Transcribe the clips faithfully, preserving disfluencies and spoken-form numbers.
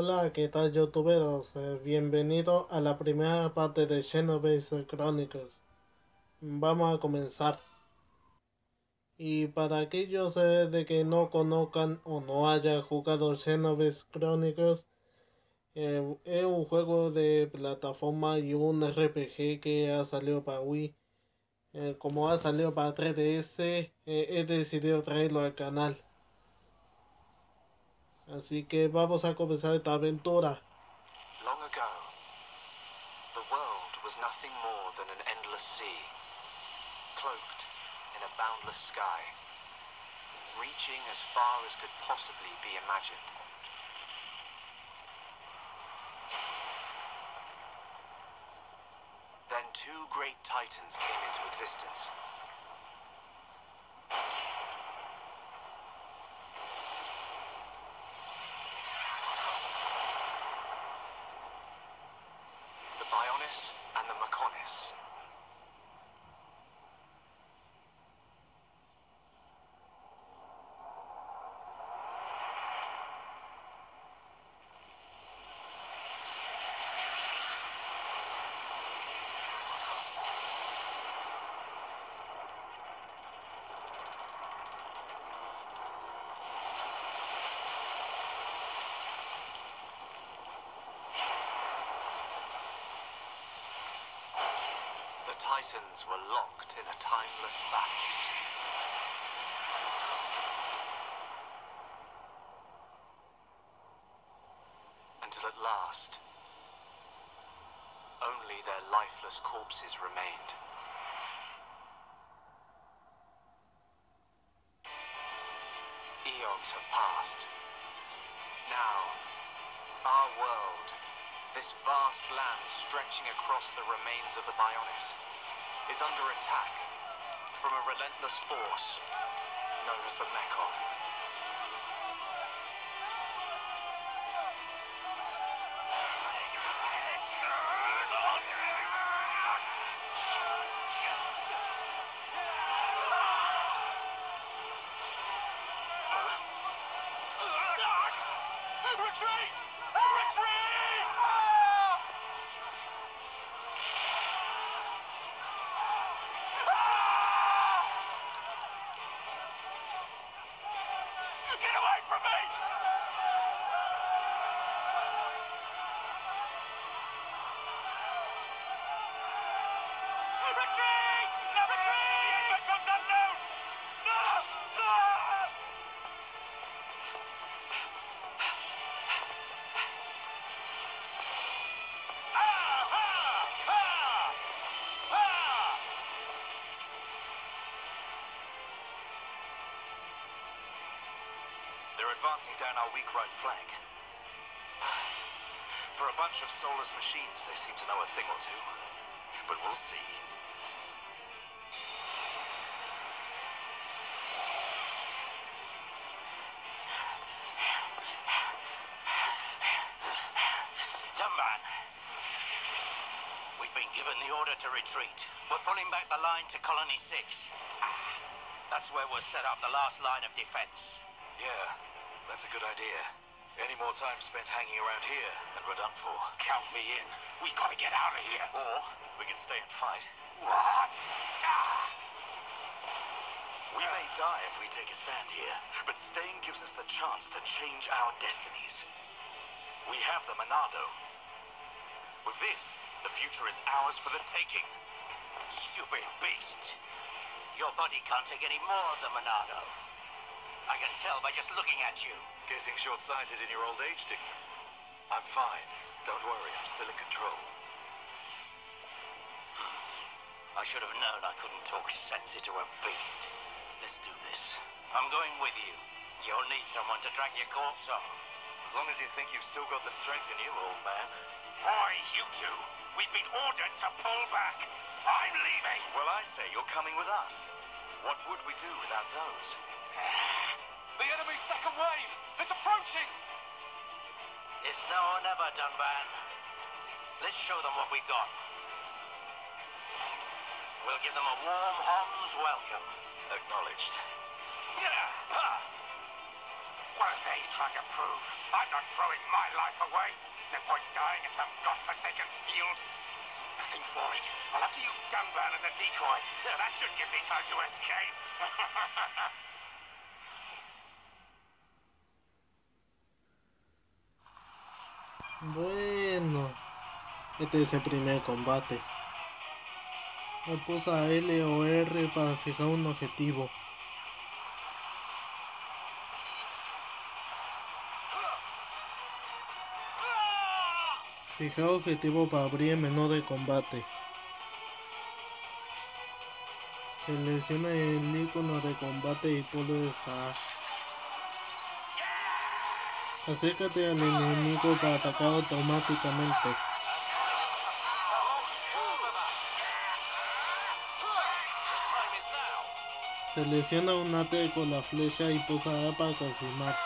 Hola, ¿qué tal, youtuberos? Eh, bienvenidos a la primera parte de Xenoblade Chronicles. Vamos a comenzar. Y para aquellos eh, de que no conozcan o no hayan jugado Xenoblade Chronicles, eh, es un juego de plataforma y un R P G que ha salido para Wii. Eh, como ha salido para tres D S, eh, he decidido traerlo al canal. Así que vamos a comenzar esta aventura. Long ago, the world was nothing more than an endless sea, cloaked in a boundless sky, reaching as far as could possibly be imagined. Then two great titans came into existence. Titans were locked in a timeless battle. Until at last, only their lifeless corpses remained. Eons have passed. Now, our world, this vast land stretching across the remains of the Bionis, is under attack from a relentless force known as the Mechon. Retreat! Retreat! Advancing down our weak right flank. For a bunch of soulless machines, they seem to know a thing or two. But we'll see. Dunban, we've been given the order to retreat. We're pulling back the line to Colony six. Ah, that's where we'll set up the last line of defense. Yeah. That's a good idea. Any more time spent hanging around here, and we're done for. Count me in. We gotta get out of here. Or we can stay and fight. What? Ah. We may die if we take a stand here, but staying gives us the chance to change our destinies. We have the Monado. With this, the future is ours for the taking. Stupid beast. Your body can't take any more of the Monado. I can tell by just looking at you. Getting short-sighted in your old age, Dickson. I'm fine. Don't worry, I'm still in control. I should have known I couldn't talk sense into a beast. Let's do this. I'm going with you. You'll need someone to drag your corpse off. As long as you think you've still got the strength in you, old man. Why, you two? We've been ordered to pull back. I'm leaving. Well, I say you're coming with us. What would we do without those? The enemy's second wave is approaching! It's now or never, Dunban. Let's show them what we got. We'll give them a warm Hom's welcome. Acknowledged. Yeah! Ha! they try to prove. I'm not throwing my life away. No point dying in some godforsaken field. Nothing for it. I'll have to use Dunban as a decoy. That should give me time to escape. Bueno, este es el primer combate. Me puse a L o R para fijar un objetivo. Fijar objetivo para abrir el menú de combate. Selecciona el icono de combate y pulsa A. Acércate al enemigo para atacar automáticamente. Selecciona un ataque con la flecha y pulsa A para confirmar.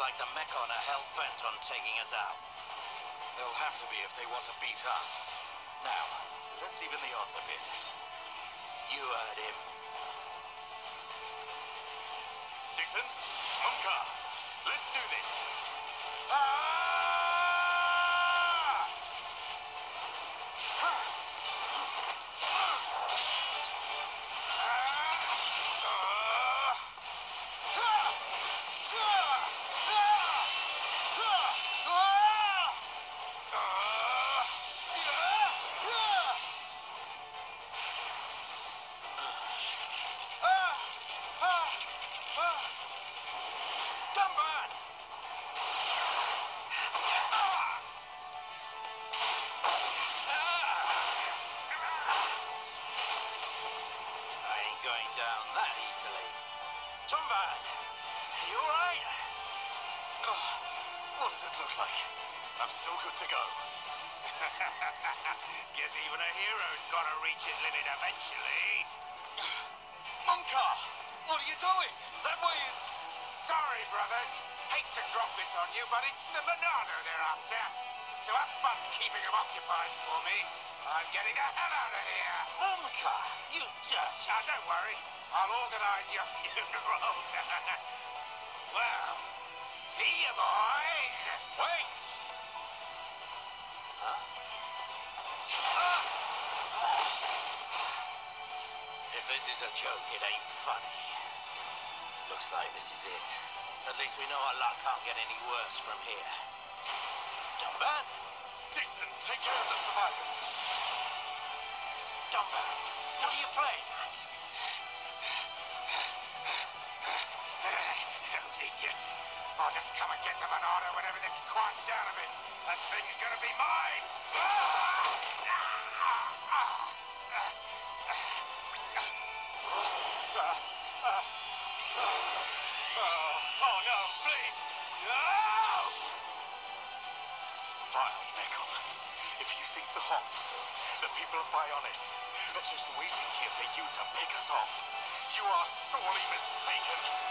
Like the Mechon are hell bent on taking us out. They'll have to be if they want to beat us. Now, let's even the odds a bit. You heard him. Dickson, Monkar, let's do this. Ah! What does it look like? I'm still good to go. Guess even a hero's gotta reach his limit eventually. Monkar, what are you doing? That way is... Sorry, brothers. Hate to drop this on you, but it's the Monado they're after. So have fun keeping them occupied for me. I'm getting the hell out of here. Monkar, you dirt. Now, don't worry. I'll organize your funerals. Well, see you, boys. Wait! Huh? Ah! If this is a joke, it ain't funny. Looks like this is it. At least we know our luck can't get any worse from here. Dunban! Dickson, take care of the survivors. Dunban, what are you playing at? Those idiots. I'll just come and get the Monado when everything's quieted down a bit. That thing's gonna be mine! Oh no, please! No! Vile Mechon, if you think the Hops, the people of Bionis, are just waiting here for you to pick us off, you are sorely mistaken.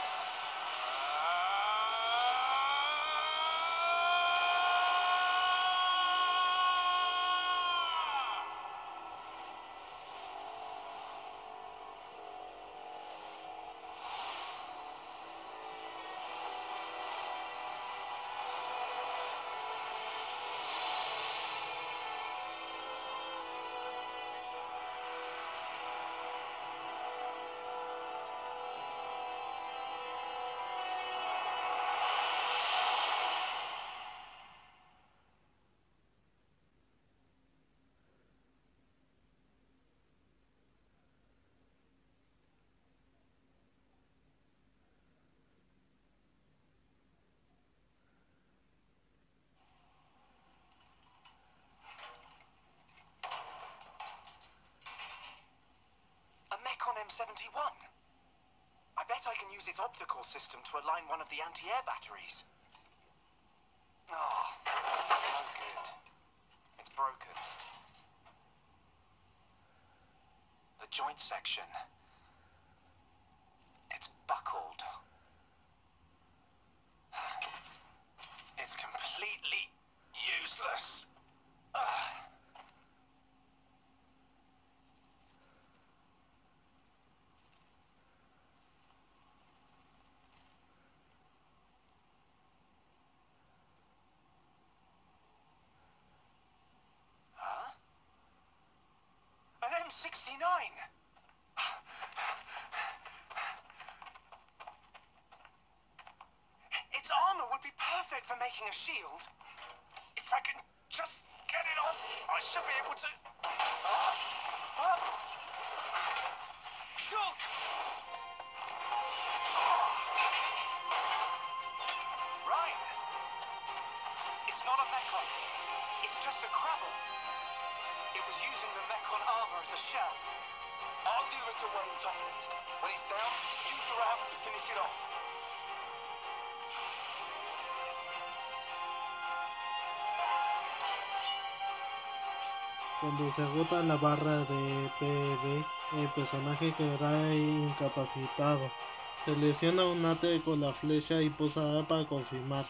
seventy-one. I bet I can use its optical system to align one of the anti-air batteries. Ah, oh, no good. It's broken. The joint section. It's buckled. It's completely useless. Ugh. sixty-nine. Its armor would be perfect for making a shield. If I can just get it off, I should be able to... Uh, uh, Shulk! Right. It's not a Mechon. It's just a Crabble. It was using the Mechon armor as a shell. I'll lure it away and topple it. When it's down, use your arms to finish it off. Cuando se agota la barra de P V, el personaje quedará incapacitado. Selecciona un ate con la flecha y posa A para confirmar.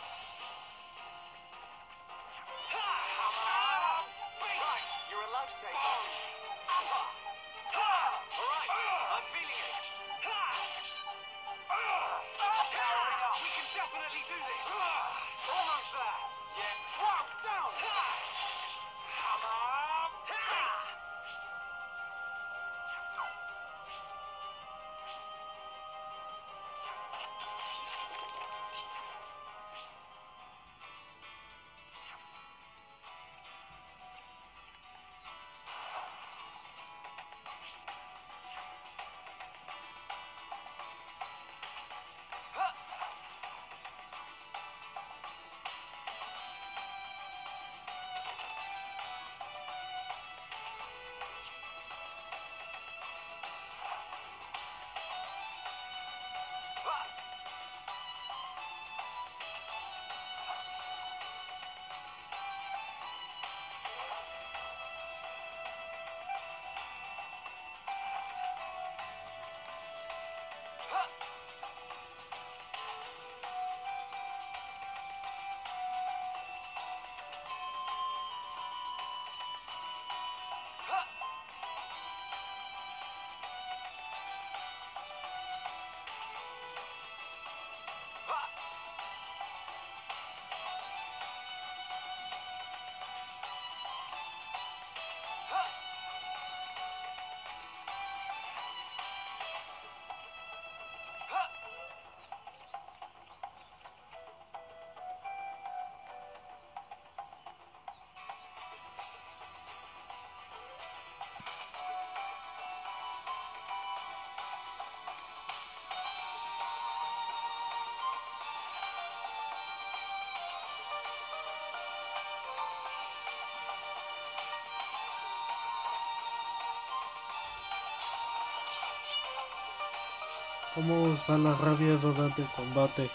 Vamos a la rabia durante el combate.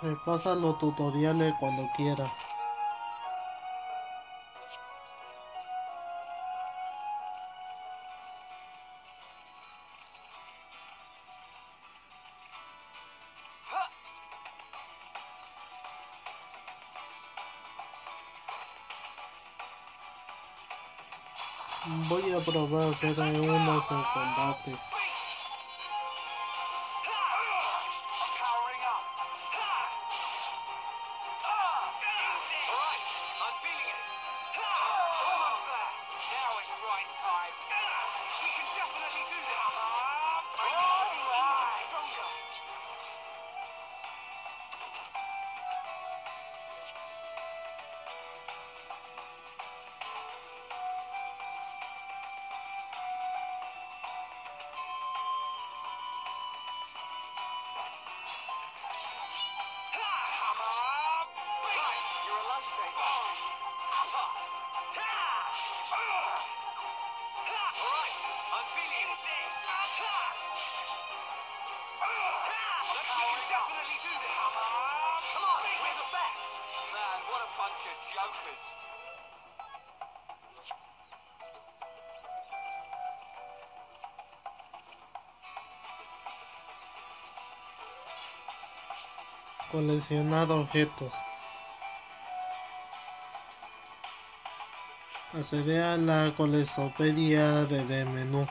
Repasa los tutoriales cuando quiera. Voy a probar cada uno con combate. Coleccionar objetos. Acceder a la colectopedia desde el menú.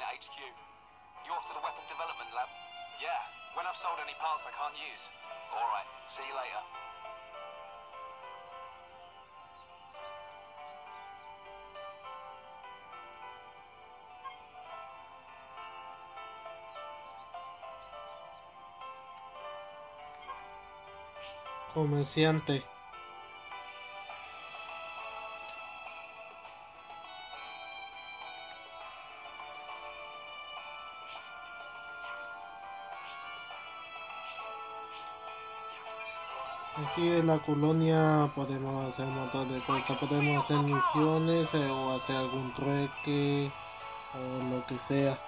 H Q. You're off to the weapon development lab? Yeah, when I've sold any parts I can't use. Alright, see you later. Comerciante. Aquí en la colonia podemos hacer un montón de cosas, podemos hacer misiones eh, o hacer algún trueque o lo que sea.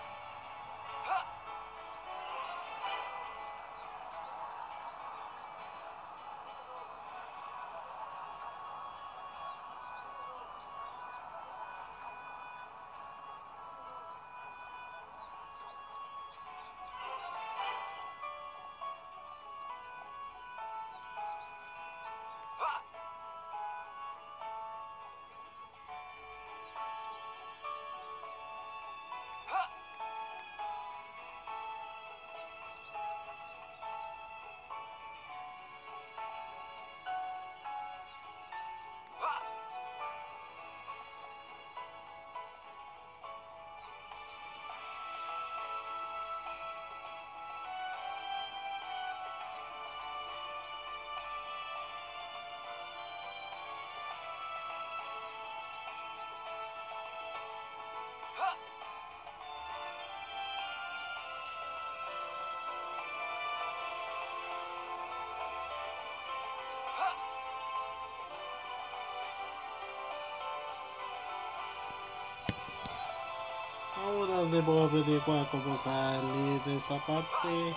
Ahora debo averiguar cómo salir de esta parte.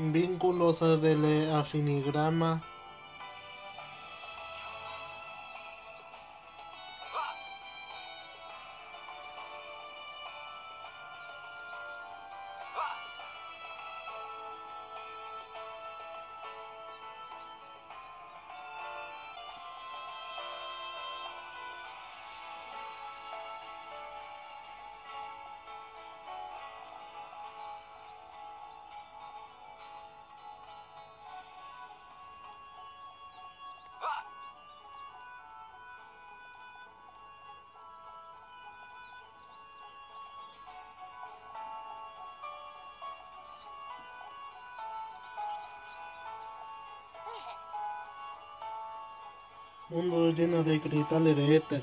Vínculos del afinigrama. Mundo lleno de cristales de éter.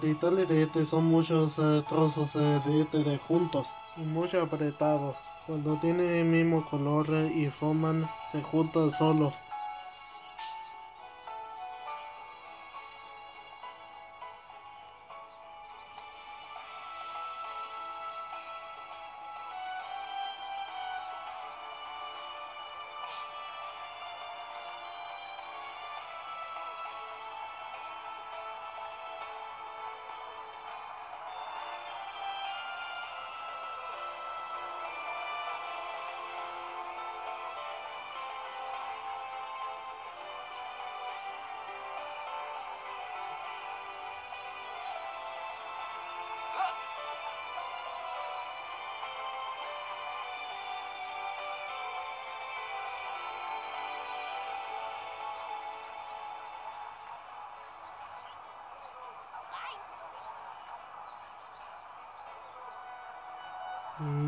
Cristales de éter son muchos eh, trozos eh, de éter juntos y muy apretados. Cuando tienen el mismo color eh, y forman, se juntan solos.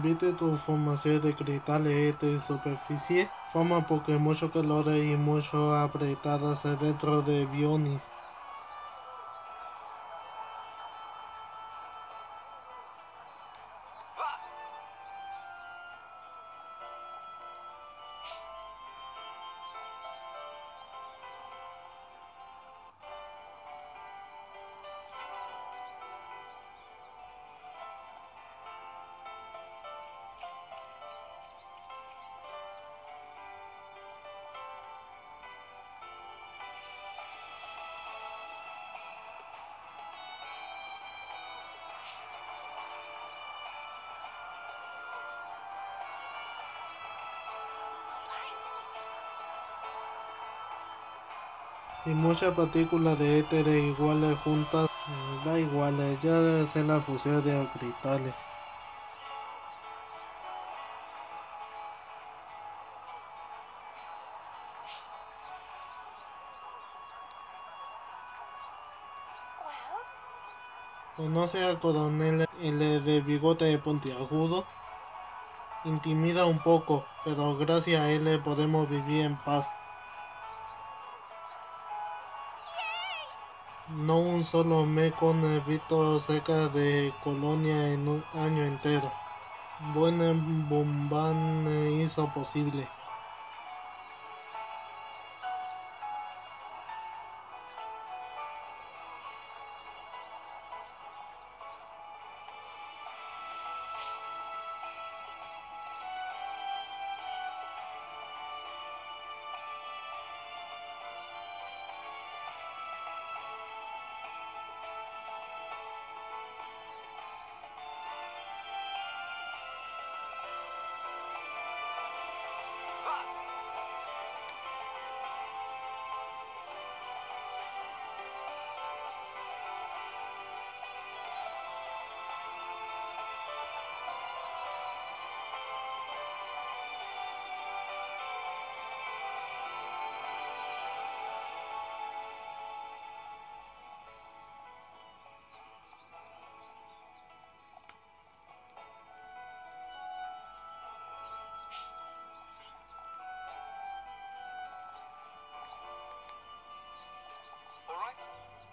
Viste tu formación de cristales de superficie, forma porque mucho calor y mucho apretadas dentro de Bionis. Y muchas partículas de éter iguales juntas, da iguales, ya debe ser la fusión de cristales. Conoce al coronel, el de bigote puntiagudo, intimida un poco, pero gracias a él podemos vivir en paz. No un solo Mechon he visto cerca de Colonia en un año entero. Buen Dunban hizo posible. Ah!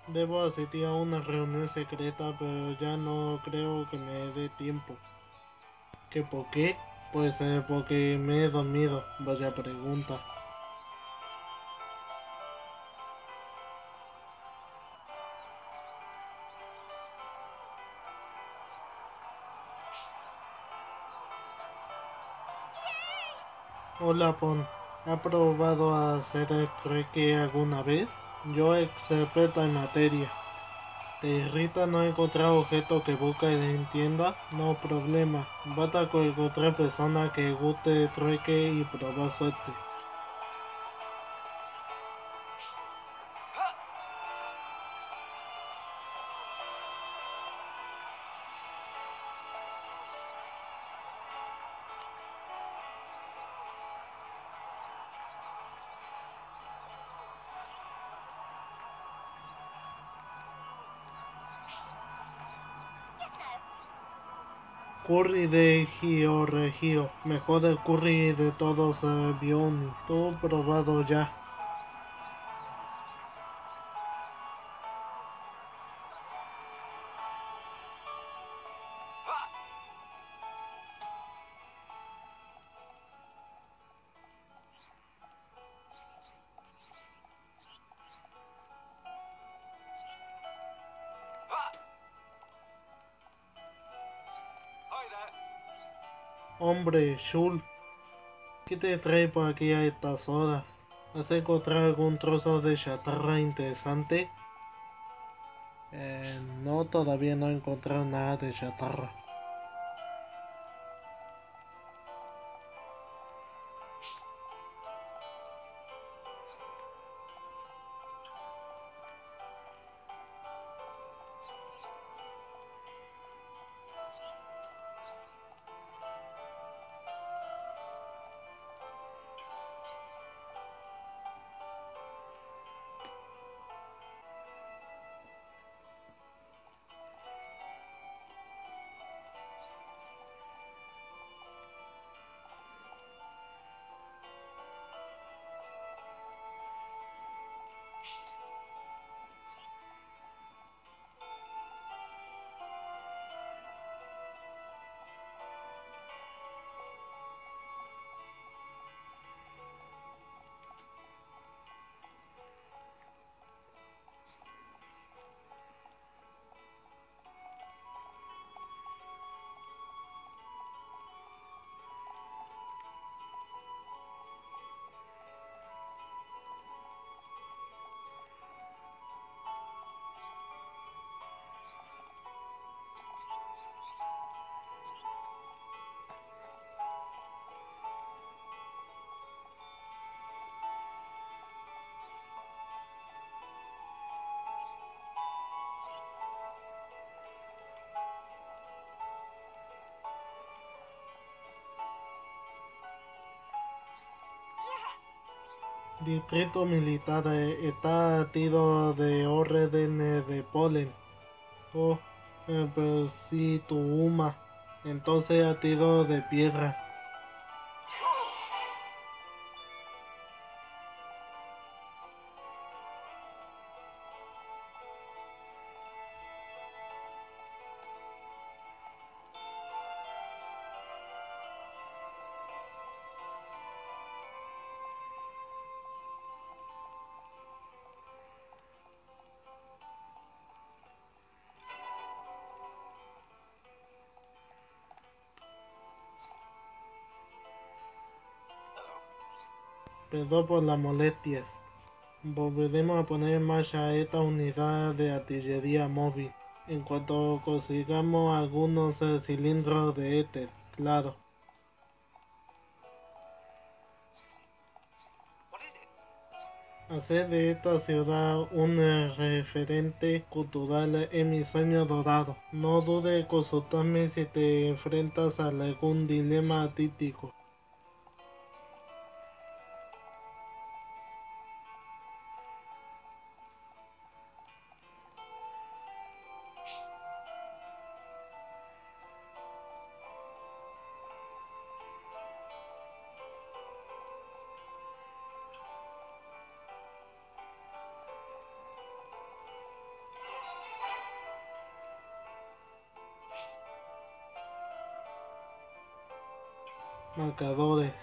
Debo asistir a una reunión secreta, pero ya no creo que me dé tiempo. ¿Qué por qué? Pues eh, porque me he dormido. Vaya pregunta. Hola, Pon. ¿Ha probado a hacer el truque alguna vez? Yo, experta en materia. ¿Te irrita no encontrar objeto que busca y le entienda? No problema. Basta con encontrar persona que guste trueque y probar suerte. Curry de Gio Regio, mejor el curry de todos, eh, Bionis. Todo probado ya. Hombre, Shulk, ¿qué te trae por aquí a estas horas? ¿Has encontrado algún trozo de chatarra interesante? Eh, no, todavía no he encontrado nada de chatarra. Distrito militar está atido de órdenes de polen. Oh, eh, pero si tu huma, entonces atido de piedra. Perdón por las molestias. Volveremos a poner en marcha esta unidad de artillería móvil en cuanto consigamos algunos eh, cilindros de éter, claro. Hacer de esta ciudad un eh, referente cultural es mi sueño dorado. No dudes en consultarme si te enfrentas a algún dilema artístico. marcadores.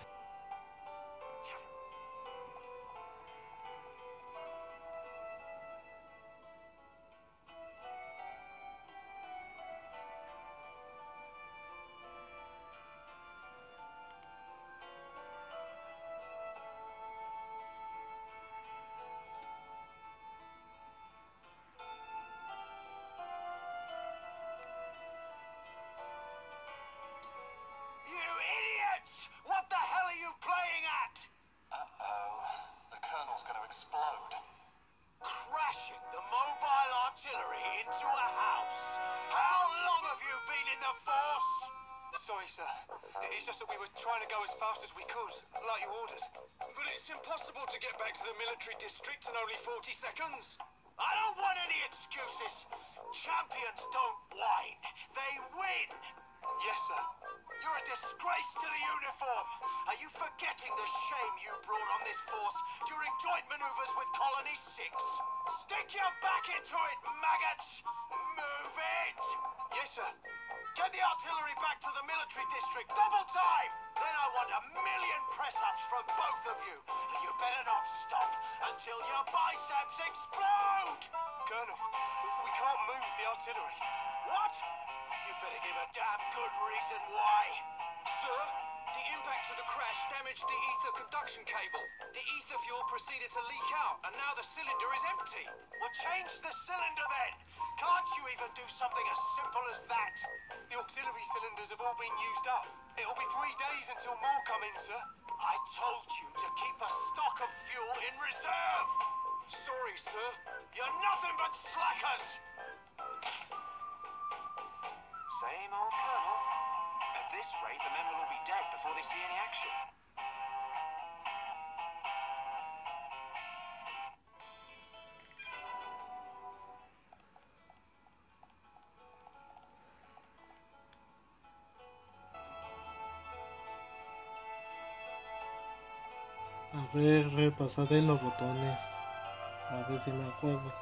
A ver, repasaré los botones, a ver si me acuerdo.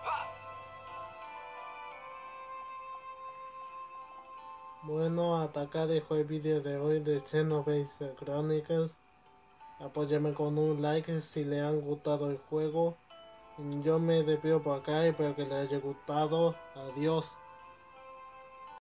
Bueno, hasta acá dejo el vídeo de hoy de Xenoblade Chronicles. Apóyame con un like si le han gustado el juego. Yo me despido por acá, espero que les haya gustado. Adiós.